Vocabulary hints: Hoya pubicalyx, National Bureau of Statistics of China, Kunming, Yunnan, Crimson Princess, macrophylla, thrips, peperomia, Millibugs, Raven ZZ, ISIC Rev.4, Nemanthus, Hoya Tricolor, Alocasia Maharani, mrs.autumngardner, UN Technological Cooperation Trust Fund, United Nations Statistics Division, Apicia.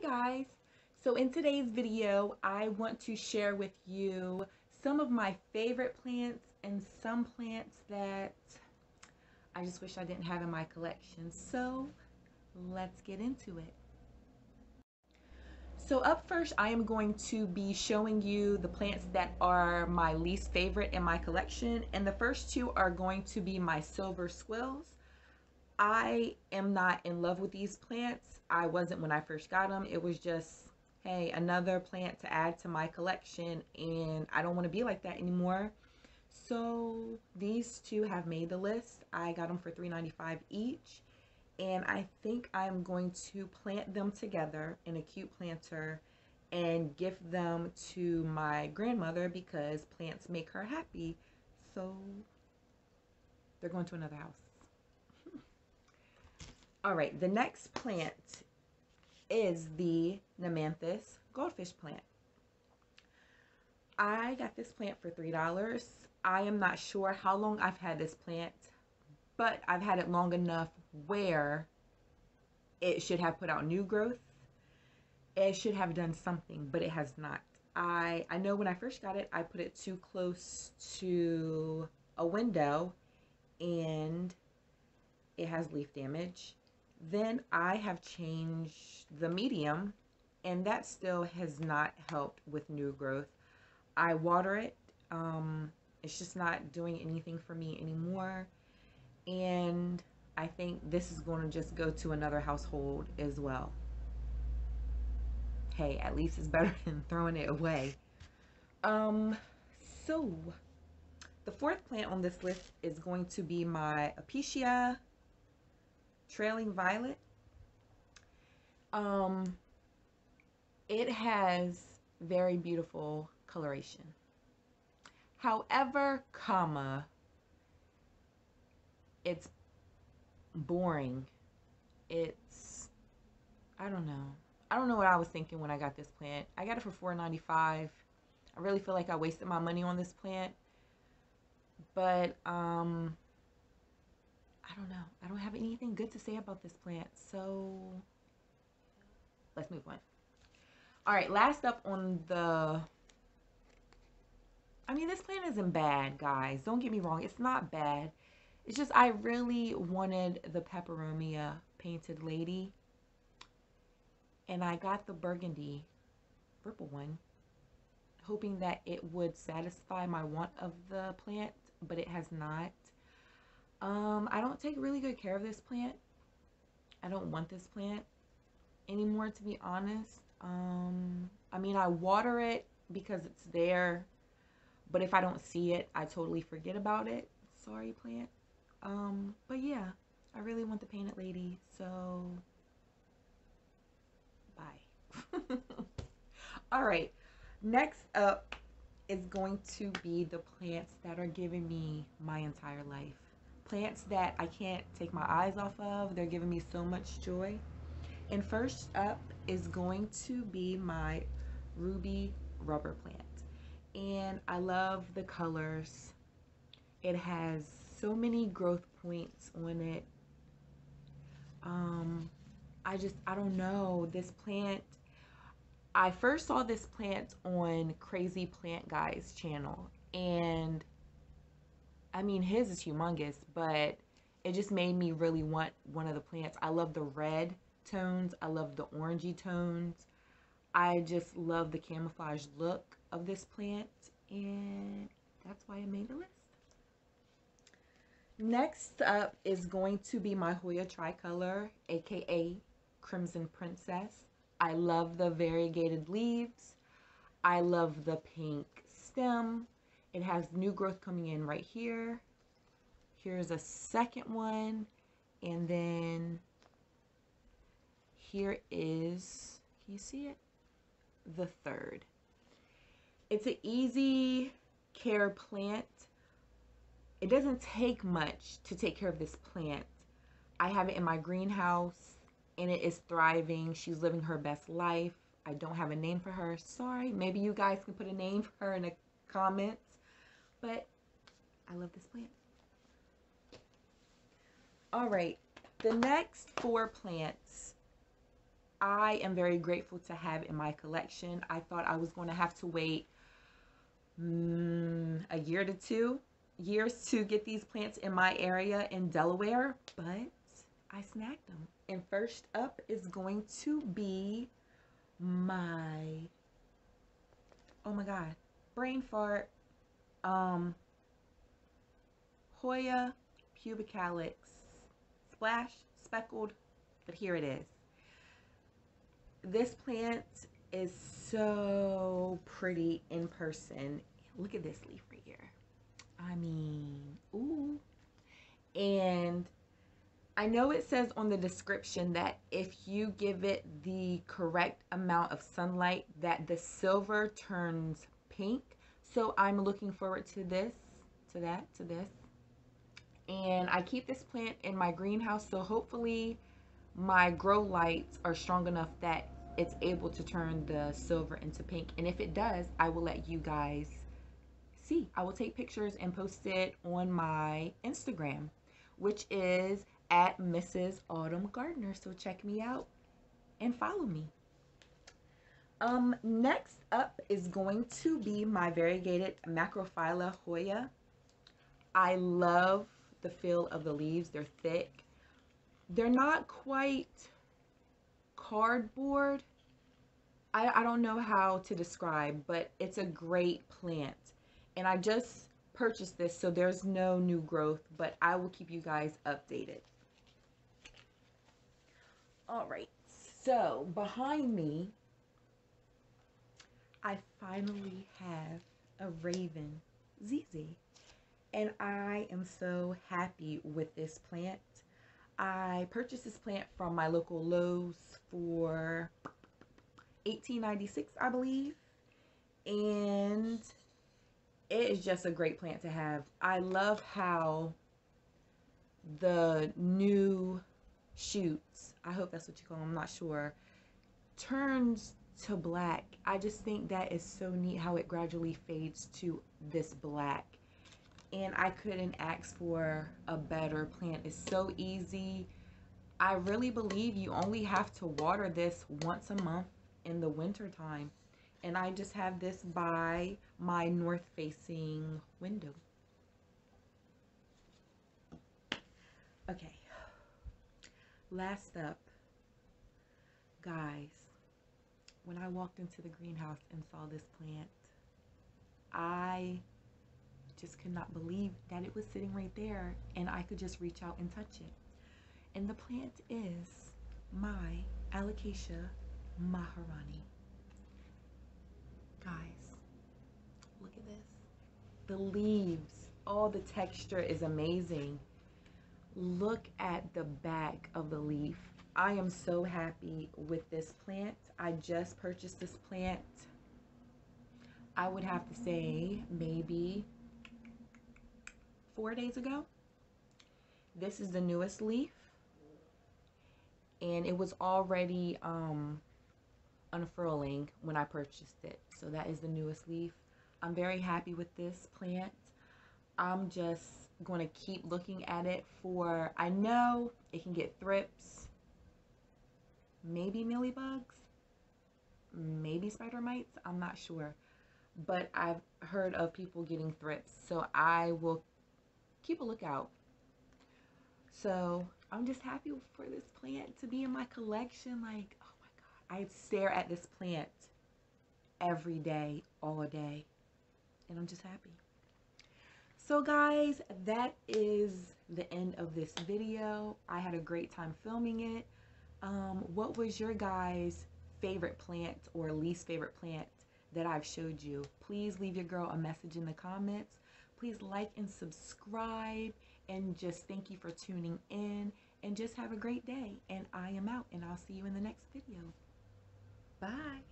Hey guys! So in today's video, I want to share with you some of my favorite plants and some plants that I just wish I didn't have in my collection. So let's get into it. So up first, I am going to be showing you the plants that are my least favorite in my collection. And the first two are going to be my silver squills. I am not in love with these plants. I wasn't when I first got them. It was just, hey, another plant to add to my collection, and I don't want to be like that anymore. So these two have made the list. I got them for $3.95 each, and I think I'm going to plant them together in a cute planter and gift them to my grandmother because plants make her happy. So they're going to another house. All right, the next plant is the Nemanthus goldfish plant. I got this plant for $3. I am not sure how long I've had this plant, but I've had it long enough where it should have put out new growth. It should have done something, but it has not. I know when I first got it, I put it too close to a window and it has leaf damage. Then I have changed the medium, and that still has not helped with new growth. I water it. It's just not doing anything for me anymore. And I think this is going to just go to another household as well. Hey, at least it's better than throwing it away. So the fourth plant on this list is going to be my Apicia trailing violet. It has very beautiful coloration. However, it's boring. I don't know. I don't know what I was thinking when I got this plant. I got it for $4.95. I really feel like I wasted my money on this plant, but I don't know. I don't have anything good to say about this plant, so let's move on. All right, last up on the... I mean, this plant isn't bad, guys. Don't get me wrong. It's not bad. It's just I really wanted the peperomia painted lady, and I got the burgundy purple one, hoping that it would satisfy my want of the plant, but it has not. I don't take really good care of this plant. I don't want this plant anymore, to be honest. I mean, I water it because it's there, but if I don't see it, I totally forget about it. Sorry, plant. But yeah, I really want the painted lady, so bye. All right, next up is going to be the plants that are giving me my entire life. Plants that I can't take my eyes off of. They're giving me so much joy. And first up is going to be my ruby rubber plant. And I love the colors. It has so many growth points on it. I don't know. This plant, I first saw this plant on Crazy Plant Guy's channel, and I mean, his is humongous, but it just made me really want one of the plants. I love the red tones. I love the orangey tones. I just love the camouflage look of this plant, and that's why I made the list. Next up is going to be my Hoya Tricolor, aka Crimson Princess. I love the variegated leaves. I love the pink stem. It has new growth coming in right here. Here's a second one. And then here is, can you see it? The third. It's an easy care plant. It doesn't take much to take care of this plant. I have it in my greenhouse and it is thriving. She's living her best life. I don't have a name for her. Sorry. Maybe you guys can put a name for her in the comments. But I love this plant. All right, the next four plants I am very grateful to have in my collection. I thought I was going to have to wait a year to 2 years to get these plants in my area in Delaware, but I snagged them. And first up is going to be my, oh my god, brain fart, Hoya pubicalyx, splash speckled, but here it is. This plant is so pretty in person. Look at this leaf right here. I mean, ooh. And I know it says on the description that if you give it the correct amount of sunlight that the silver turns pink. So I'm looking forward to this, to that, to this. And I keep this plant in my greenhouse, so hopefully my grow lights are strong enough that it's able to turn the silver into pink. And if it does, I will let you guys see. I will take pictures and post it on my Instagram, which is at mrs.autumngardner. So check me out and follow me. Next up is going to be my variegated macrophylla Hoya. I love the feel of the leaves. They're thick. They're not quite cardboard. I don't know how to describe, but it's a great plant. And I just purchased this, so there's no new growth, but I will keep you guys updated. All right, so behind me, I finally have a Raven ZZ. And I am so happy with this plant. I purchased this plant from my local Lowe's for $18.96, I believe. And it is just a great plant to have. I love how the new shoots, I hope that's what you call them, I'm not sure, turns to black. I just think that is so neat how it gradually fades to this black. And I couldn't ask for a better plant. It's so easy. I really believe you only have to water this once a month in the winter time. And I just have this by my north facing window. Okay. Last up, guys, when I walked into the greenhouse and saw this plant, I just could not believe that it was sitting right there and I could just reach out and touch it. And the plant is my Alocasia Maharani. Guys, look at this. The leaves, all the texture is amazing. Look at the back of the leaf. I am so happy with this plant. I just purchased this plant, I would have to say maybe 4 days ago. This is the newest leaf, and it was already unfurling when I purchased it, so that is the newest leaf. I'm very happy with this plant. I'm just going to keep looking at it for, I know it can get thrips, maybe millibugs, maybe spider mites, I'm not sure, but I've heard of people getting thrips, so I will keep a lookout. So I'm just happy for this plant to be in my collection. Like, oh my god, I stare at this plant every day, all day, and I'm just happy. So guys, that is the end of this video. I had a great time filming it. What was your guys' favorite plant or least favorite plant that I've showed you? Please leave your girl a message in the comments. Please like and subscribe, and just thank you for tuning in, and just have a great day. And I am out, and I'll see you in the next video. Bye.